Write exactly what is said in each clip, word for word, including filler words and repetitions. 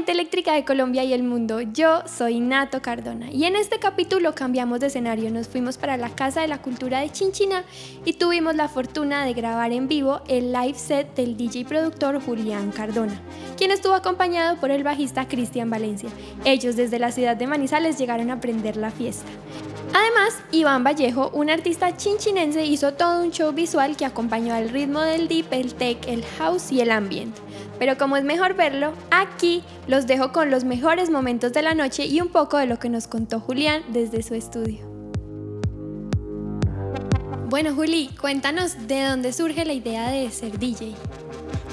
gente eléctrica de Colombia y el mundo, yo soy Nato Cardona y en este capítulo cambiamos de escenario, nos fuimos para la Casa de la Cultura de Chinchina y tuvimos la fortuna de grabar en vivo el live set del D J productor Julián Cardona, quien estuvo acompañado por el bajista Cristian Valencia. Ellos desde la ciudad de Manizales llegaron a prender la fiesta. Además, Iván Vallejo, un artista chinchinense, hizo todo un show visual que acompañó al ritmo del deep, el tech, el house y el ambient. Pero como es mejor verlo, aquí los dejo con los mejores momentos de la noche y un poco de lo que nos contó Julián desde su estudio. Bueno, Juli, cuéntanos de dónde surge la idea de ser D J.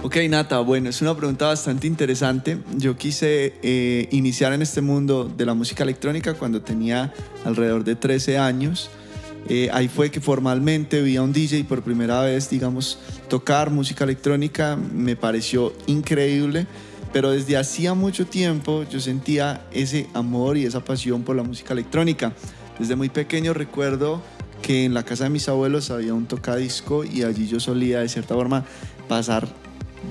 Ok, Nata, bueno, es una pregunta bastante interesante. Yo quise eh, iniciar en este mundo de la música electrónica cuando tenía alrededor de trece años. Eh, ahí fue que formalmente vi a un D J por primera vez, digamos, tocar música electrónica. Me pareció increíble, pero desde hacía mucho tiempo yo sentía ese amor y esa pasión por la música electrónica. Desde muy pequeño recuerdo que en la casa de mis abuelos había un tocadisco y allí yo solía, de cierta forma, pasar,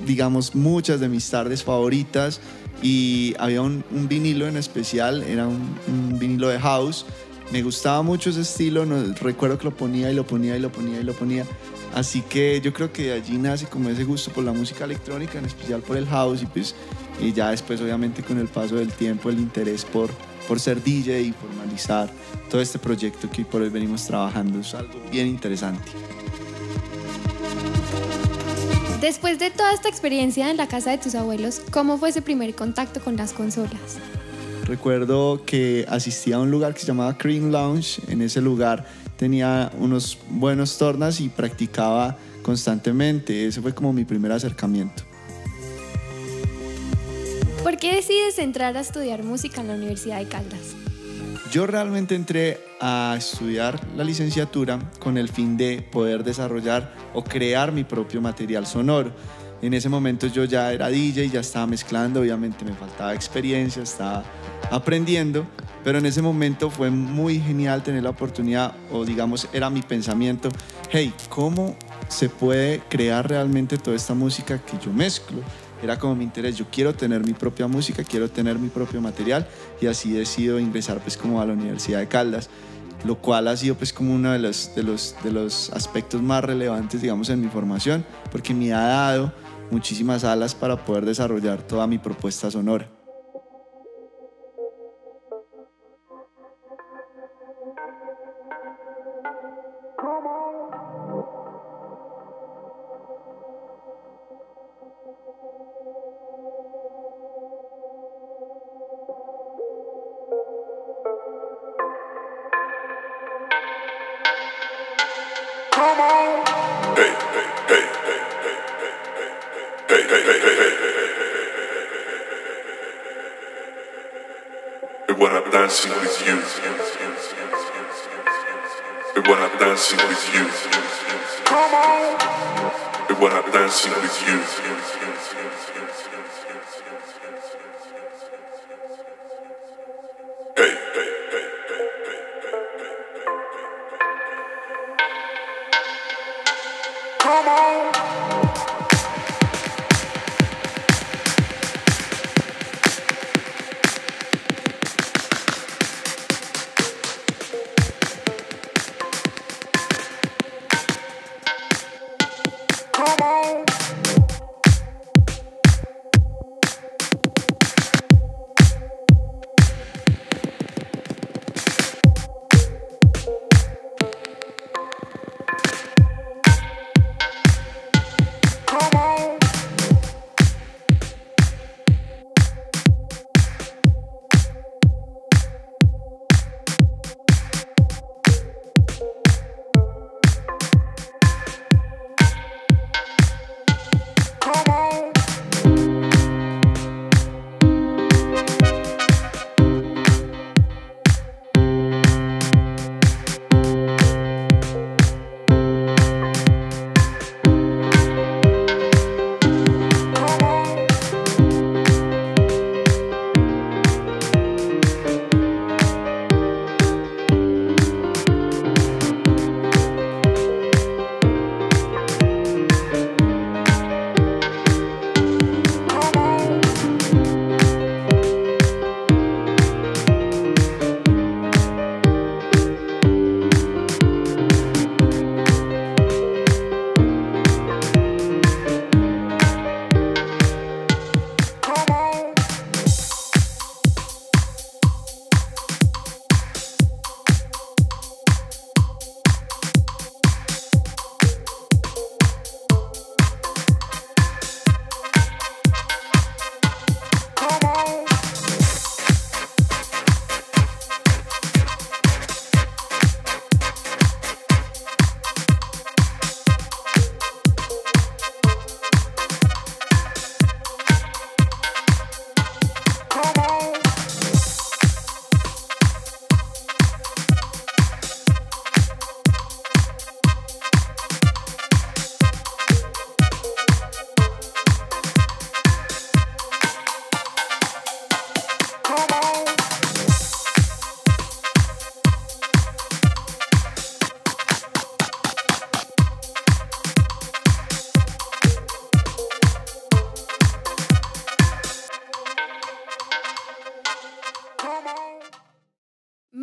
digamos, muchas de mis tardes favoritas, y había un, un vinilo en especial, era un, un vinilo de house. Me gustaba mucho ese estilo, no, recuerdo que lo ponía y lo ponía y lo ponía y lo ponía, así que yo creo que de allí nace como ese gusto por la música electrónica, en especial por el house, y pues y ya después obviamente con el paso del tiempo el interés por, por ser D J y formalizar todo este proyecto que por hoy venimos trabajando. Es algo bien interesante. Después de toda esta experiencia en la casa de tus abuelos, ¿cómo fue ese primer contacto con las consolas? Recuerdo que asistí a un lugar que se llamaba Cream Lounge. En ese lugar tenía unos buenos tornas y practicaba constantemente. Ese fue como mi primer acercamiento. ¿Por qué decides entrar a estudiar música en la Universidad de Caldas? Yo realmente entré a estudiar la licenciatura con el fin de poder desarrollar o crear mi propio material sonoro. En ese momento yo ya era D J, ya estaba mezclando, obviamente me faltaba experiencia, estaba aprendiendo, pero en ese momento fue muy genial tener la oportunidad, o digamos era mi pensamiento, hey, ¿cómo se puede crear realmente toda esta música que yo mezclo? Era como mi interés, yo quiero tener mi propia música, quiero tener mi propio material, y así decido ingresar pues como a la Universidad de Caldas, lo cual ha sido pues como uno de los, de los, de los aspectos más relevantes, digamos, en mi formación, porque me ha dado muchísimas alas para poder desarrollar toda mi propuesta sonora.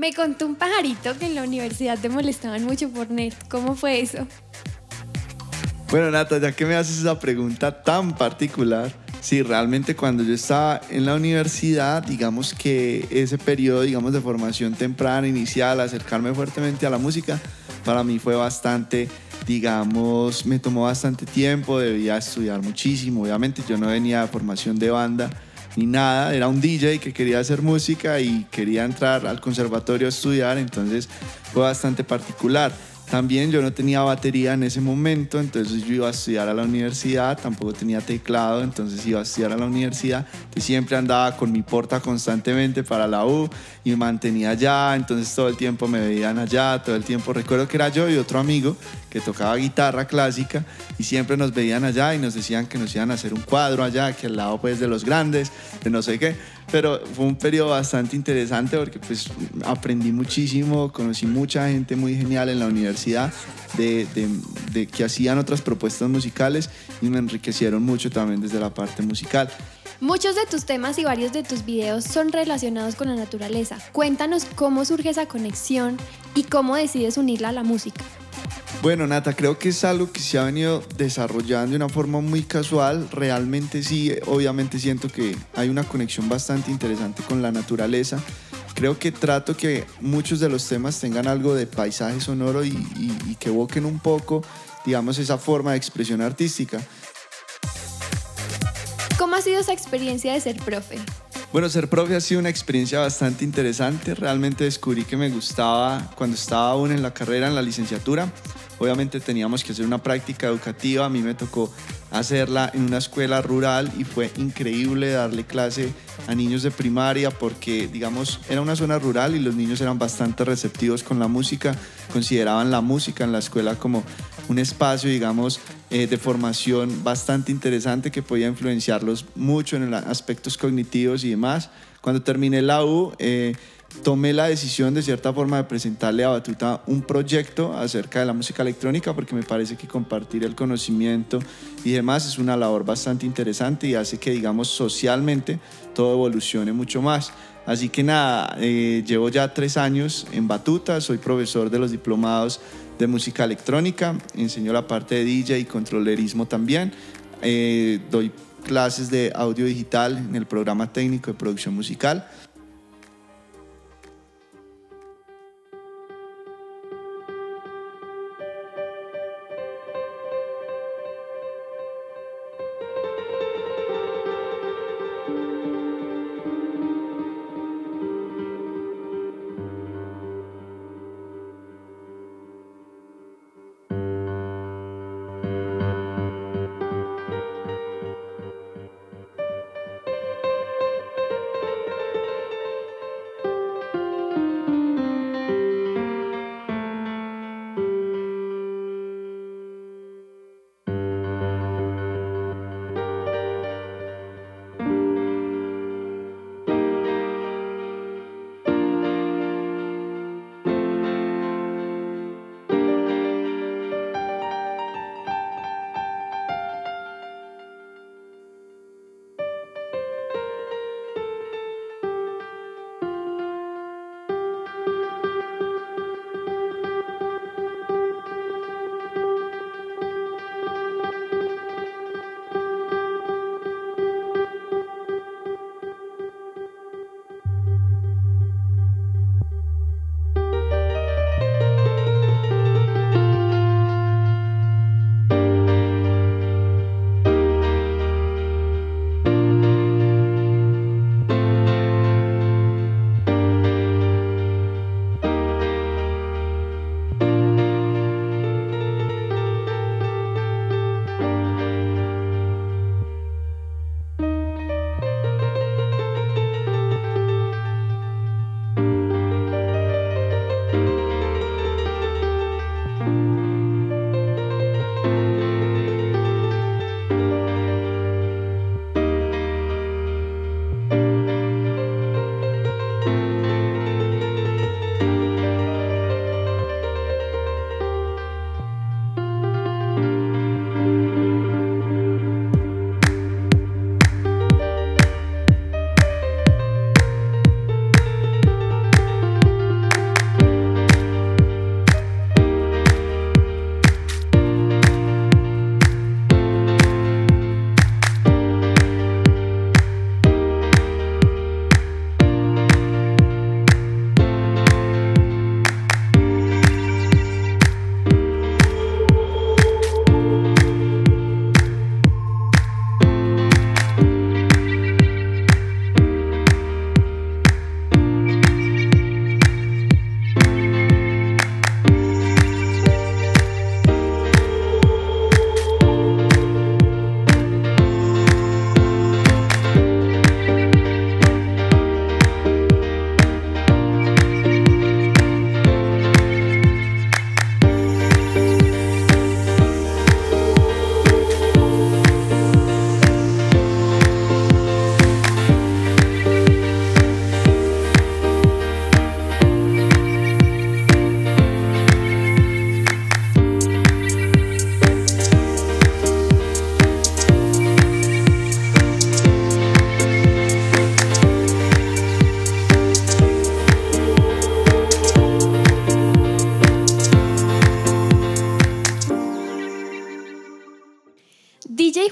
Me contó un pajarito que en la universidad te molestaban mucho por net. ¿Cómo fue eso? Bueno, Nata, ya que me haces esa pregunta tan particular, sí, realmente cuando yo estaba en la universidad, digamos que ese periodo, digamos, de formación temprana, inicial, acercarme fuertemente a la música, para mí fue bastante, digamos, me tomó bastante tiempo, debía estudiar muchísimo. Obviamente yo no venía de formación de banda ni nada, era un D J que quería hacer música y quería entrar al conservatorio a estudiar, entonces fue bastante particular. También yo no tenía batería en ese momento, entonces yo iba a estudiar a la universidad, tampoco tenía teclado, entonces iba a estudiar a la universidad. Entonces siempre andaba con mi porta constantemente para la U y me mantenía allá, entonces todo el tiempo me veían allá, todo el tiempo. Recuerdo que era yo y otro amigo que tocaba guitarra clásica y siempre nos veían allá y nos decían que nos iban a hacer un cuadro allá, que al lado pues de los grandes, de no sé qué. Pero fue un periodo bastante interesante porque pues aprendí muchísimo, conocí mucha gente muy genial en la universidad de, de, de que hacían otras propuestas musicales y me enriquecieron mucho también desde la parte musical. Muchos de tus temas y varios de tus videos son relacionados con la naturaleza. Cuéntanos cómo surge esa conexión y cómo decides unirla a la música. Bueno, Nata, creo que es algo que se ha venido desarrollando de una forma muy casual. Realmente sí, obviamente siento que hay una conexión bastante interesante con la naturaleza. Creo que trato que muchos de los temas tengan algo de paisaje sonoro y, y, y que evoquen un poco, digamos, esa forma de expresión artística. ¿Cómo ha sido esa experiencia de ser profe? Bueno, ser profe ha sido una experiencia bastante interesante. Realmente descubrí que me gustaba cuando estaba aún en la carrera, en la licenciatura. Obviamente teníamos que hacer una práctica educativa. A mí me tocó hacerla en una escuela rural y fue increíble darle clase a niños de primaria porque, digamos, era una zona rural y los niños eran bastante receptivos con la música. Consideraban la música en la escuela como un espacio, digamos, eh, de formación bastante interesante que podía influenciarlos mucho en aspectos cognitivos y demás. Cuando terminé la U, eh, tomé la decisión de cierta forma de presentarle a Batuta un proyecto acerca de la música electrónica porque me parece que compartir el conocimiento y demás es una labor bastante interesante y hace que, digamos, socialmente todo evolucione mucho más. Así que nada, eh, llevo ya tres años en Batuta, soy profesor de los diplomados de música electrónica, enseño la parte de D J y controlerismo también, eh, doy clases de audio digital en el programa técnico de producción musical.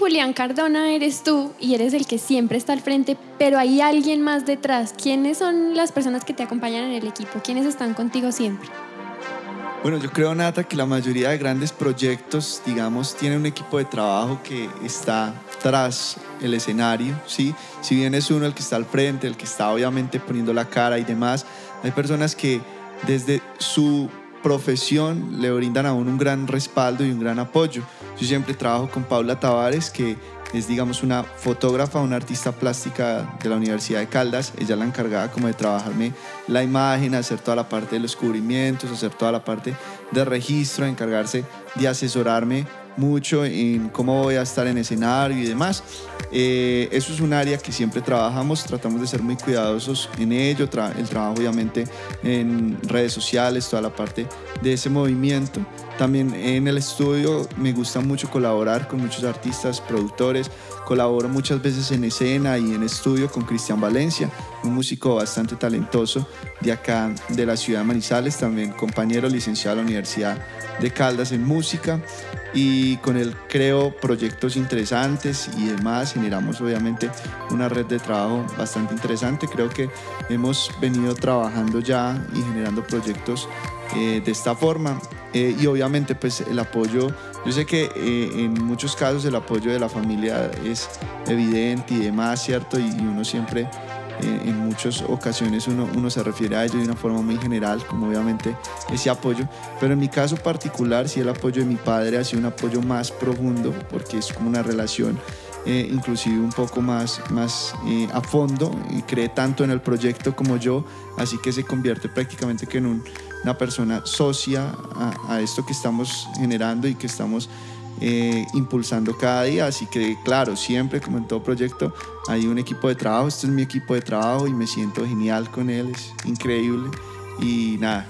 Julián Cardona eres tú y eres el que siempre está al frente, pero hay alguien más detrás. ¿Quiénes son las personas que te acompañan en el equipo? ¿Quiénes están contigo siempre? Bueno, yo creo, Nata, que la mayoría de grandes proyectos, digamos, tienen un equipo de trabajo que está tras el escenario, ¿sí? Si bien es uno el que está al frente, el que está obviamente poniendo la cara y demás, hay personas que desde su profesión le brindan a uno un gran respaldo y un gran apoyo. Yo siempre trabajo con Paula Tavares, que es, digamos, una fotógrafa, una artista plástica de la Universidad de Caldas. Ella es la encargada como de trabajarme la imagen, hacer toda la parte de los cubrimientos, hacer toda la parte de registro, encargarse de asesorarme mucho en cómo voy a estar en escenario y demás. Eh, eso es un área que siempre trabajamos, tratamos de ser muy cuidadosos en ello, tra- el trabajo obviamente en redes sociales, toda la parte de ese movimiento. También en el estudio me gusta mucho colaborar con muchos artistas, productores. Colaboro muchas veces en escena y en estudio con Cristian Valencia, un músico bastante talentoso de acá, de la ciudad de Manizales, también compañero licenciado de la Universidad de Caldas en música. Y con él creo proyectos interesantes y demás. Generamos obviamente una red de trabajo bastante interesante. Creo que hemos venido trabajando ya y generando proyectos Eh, de esta forma, eh, y obviamente pues el apoyo, yo sé que eh, en muchos casos el apoyo de la familia es evidente y demás, ¿cierto? Y, y uno siempre, eh, en muchas ocasiones uno, uno se refiere a ello de una forma muy general, como obviamente ese apoyo, pero en mi caso particular sí el apoyo de mi padre ha sido un apoyo más profundo, porque es como una relación Eh, inclusive un poco más, más eh, a fondo, y cree tanto en el proyecto como yo, así que se convierte prácticamente que en un, una persona socia a, a esto que estamos generando y que estamos eh, impulsando cada día, así que claro, siempre como en todo proyecto hay un equipo de trabajo. Este es mi equipo de trabajo y me siento genial con él, es increíble y nada,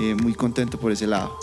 eh, muy contento por ese lado.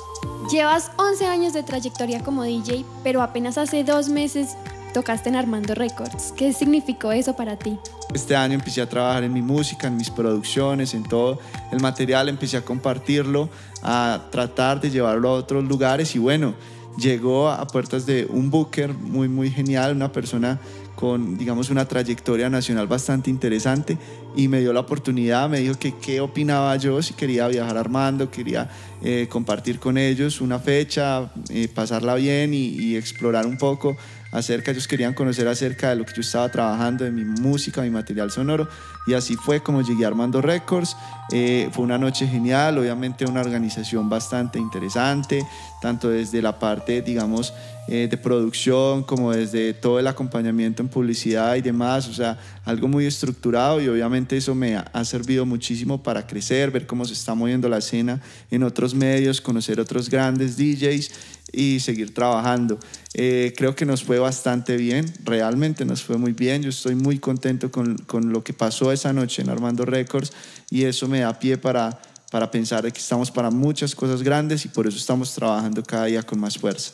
Llevas once años de trayectoria como D J, pero apenas hace dos meses tocaste en Armando Records. ¿Qué significó eso para ti? Este año empecé a trabajar en mi música, en mis producciones, en todo el material, empecé a compartirlo, a tratar de llevarlo a otros lugares y bueno, llegó a puertas de un booker muy, muy genial, una persona con, digamos, una trayectoria nacional bastante interesante, y me dio la oportunidad, me dijo que qué opinaba yo, si quería viajar a Armando, quería eh, compartir con ellos una fecha, eh, pasarla bien y, y explorar un poco acerca, ellos querían conocer acerca de lo que yo estaba trabajando, de mi música, mi material sonoro, y así fue como llegué a Armando Records. Eh, fue una noche genial, obviamente una organización bastante interesante, tanto desde la parte, digamos, eh, de producción, como desde todo el acompañamiento en publicidad y demás, o sea, algo muy estructurado, y obviamente eso me ha servido muchísimo para crecer, ver cómo se está moviendo la escena en otros medios, conocer otros grandes D Js y seguir trabajando. Eh, creo que nos fue bastante bien, realmente nos fue muy bien. Yo estoy muy contento con, con lo que pasó esa noche en Armando Records, y eso me da pie para, para pensar de que estamos para muchas cosas grandes, y por eso estamos trabajando cada día con más fuerza.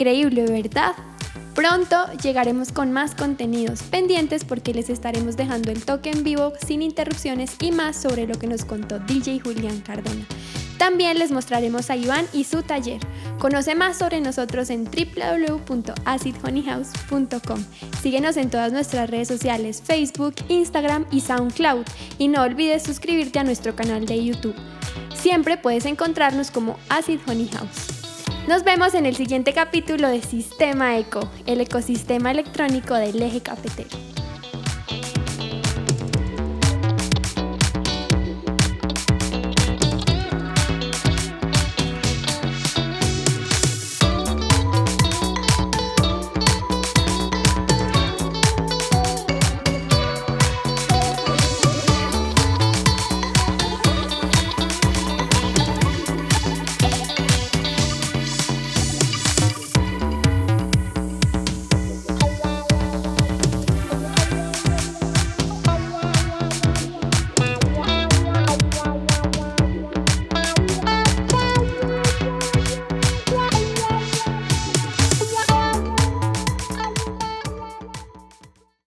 Increíble, ¿verdad? Pronto llegaremos con más contenidos pendientes porque les estaremos dejando el toque en vivo sin interrupciones y más sobre lo que nos contó D J Julián Cardona. También les mostraremos a Iván y su taller. Conoce más sobre nosotros en w w w punto acid honey house punto com. Síguenos en todas nuestras redes sociales, Facebook, Instagram y SoundCloud. Y no olvides suscribirte a nuestro canal de YouTube. Siempre puedes encontrarnos como Acid Honey House. Nos vemos en el siguiente capítulo de Sistema Eco, el ecosistema electrónico del Eje Cafetero.